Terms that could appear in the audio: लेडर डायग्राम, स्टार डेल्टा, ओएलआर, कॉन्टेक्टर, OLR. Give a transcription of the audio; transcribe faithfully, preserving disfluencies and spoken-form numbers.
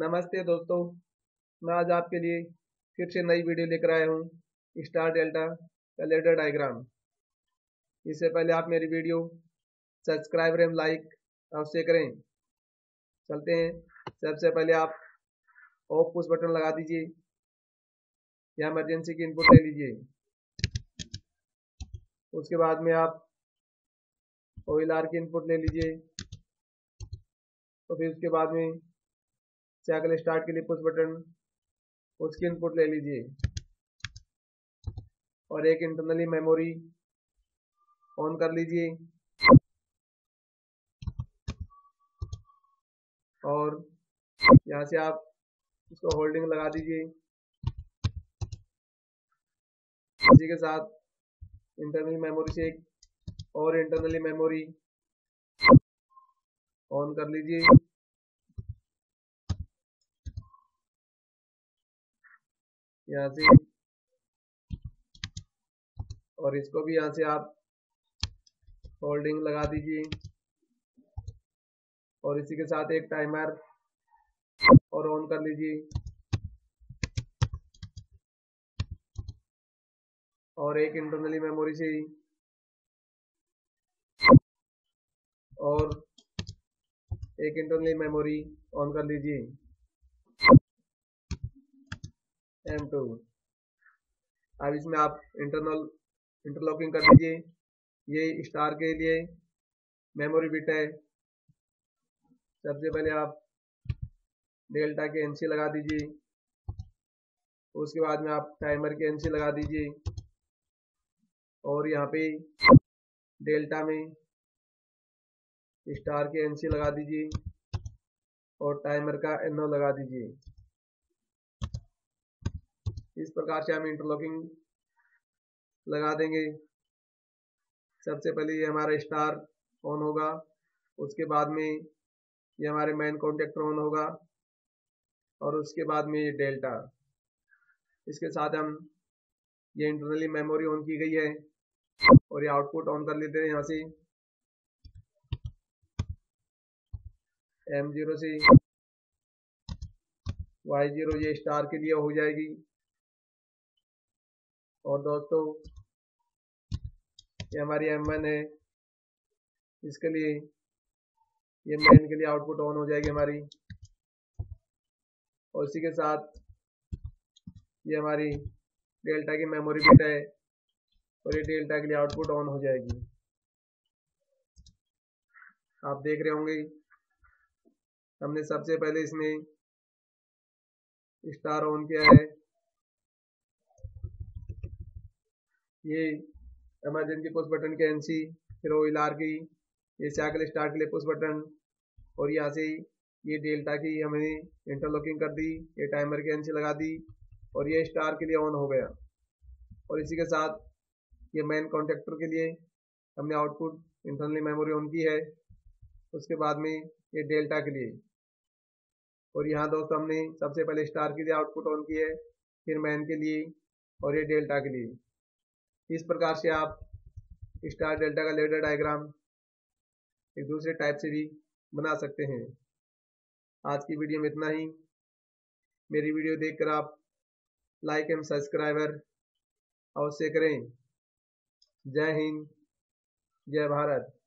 नमस्ते दोस्तों, मैं आज आपके लिए फिर से नई वीडियो लेकर आया हूँ स्टार डेल्टा का लेडर डायग्राम। इससे पहले आप मेरी वीडियो सब्सक्राइब एवं लाइक अवश्य करें। चलते हैं। सबसे पहले आप ऑफ पुश बटन लगा दीजिए या इमरजेंसी की इनपुट ले लीजिए। उसके बाद में आप ओएलआर की इनपुट ले लीजिए और फिर उसके बाद में साइकिल स्टार्ट के लिए पुश बटन उसकी इनपुट ले लीजिए और एक इंटरनली मेमोरी ऑन कर लीजिए और यहाँ से आप इसको होल्डिंग लगा दीजिए। इसी के साथ इंटरनली मेमोरी से एक और इंटरनली मेमोरी ऑन कर लीजिए यहाँ से और इसको भी यहाँ से आप होल्डिंग लगा दीजिए और इसी के साथ एक टाइमर और ऑन कर लीजिए और एक इंटरनली मेमोरी से और एक इंटरनली मेमोरी ऑन कर लीजिए एम टू। अब इसमें आप इंटरनल इंटरलॉकिंग कर दीजिए। ये स्टार के लिए मेमोरी बिट है। सबसे पहले आप डेल्टा के एन सी लगा दीजिए, उसके बाद में आप टाइमर के एन सी लगा दीजिए और यहाँ पे डेल्टा में स्टार के एन सी लगा दीजिए और टाइमर का एन ओ लगा दीजिए। इस प्रकार से हम इंटरलॉकिंग लगा देंगे। सबसे पहले ये हमारा स्टार ऑन होगा, उसके बाद में ये हमारे मेन कॉन्टेक्टर ऑन होगा और उसके बाद में ये डेल्टा। इसके साथ हम ये इंटरनली मेमोरी ऑन की गई है और ये आउटपुट ऑन कर लेते हैं यहाँ से एम ज़ीरो से वाई ज़ीरो। ये स्टार के लिए हो जाएगी। और दोस्तों ये हमारी एम वन है, इसके लिए ये मेन के लिए आउटपुट ऑन हो जाएगी हमारी। और इसी के साथ ये हमारी डेल्टा की मेमोरी बिट है और ये डेल्टा के लिए आउटपुट ऑन हो जाएगी। आप देख रहे होंगे हमने सबसे पहले इसमें स्टार ऑन किया है। ये इमरजेंसी पुश बटन के एन सी, फिर ओ एल आर की, ये साइकिल स्टार्ट के लिए पुश बटन और यहाँ से ये डेल्टा की हमने इंटरलॉकिंग कर दी, ये टाइमर के एन सी लगा दी और ये स्टार के लिए ऑन हो गया। और इसी के साथ ये मेन कॉन्टेक्टर के लिए हमने आउटपुट इंटरनली मेमोरी ऑन की है, उसके बाद में ये डेल्टा के लिए। और यहाँ दोस्तों हमने सबसे पहले स्टार के लिए आउटपुट ऑन की है, फिर मेन के लिए और ये डेल्टा के लिए। इस प्रकार से आप स्टार डेल्टा का लेडर डायग्राम एक दूसरे टाइप से भी बना सकते हैं। आज की वीडियो में इतना ही। मेरी वीडियो देखकर आप लाइक एंड सब्सक्राइबर अवश्य करें। जय हिंद, जय भारत।